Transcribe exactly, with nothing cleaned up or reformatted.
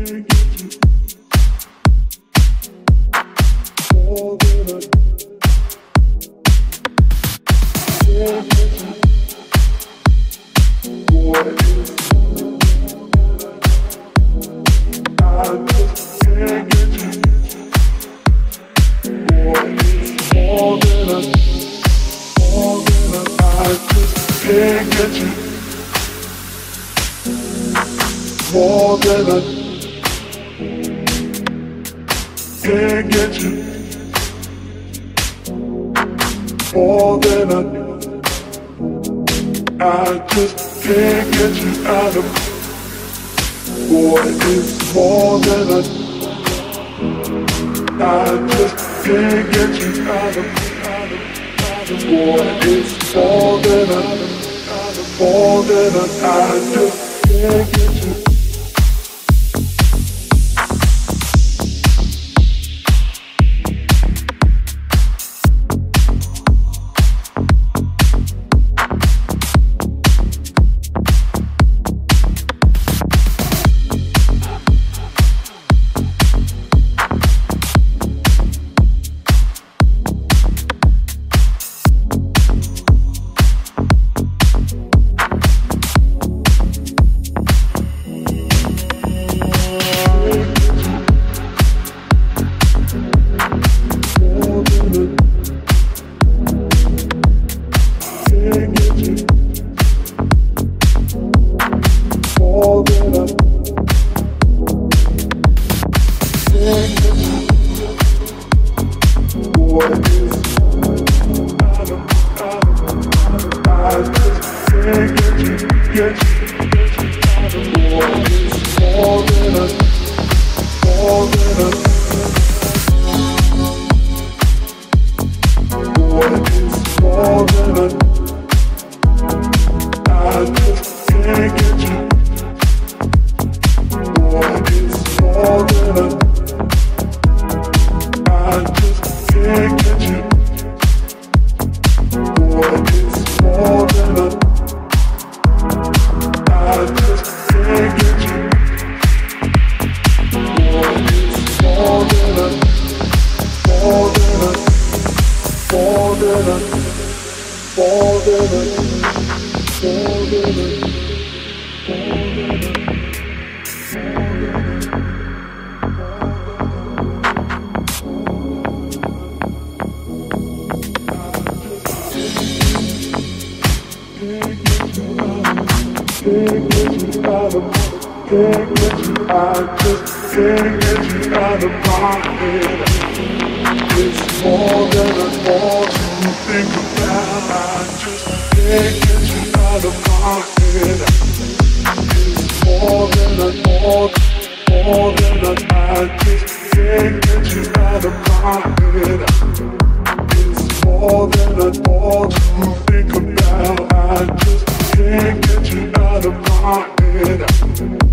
I just can't get you out of my head.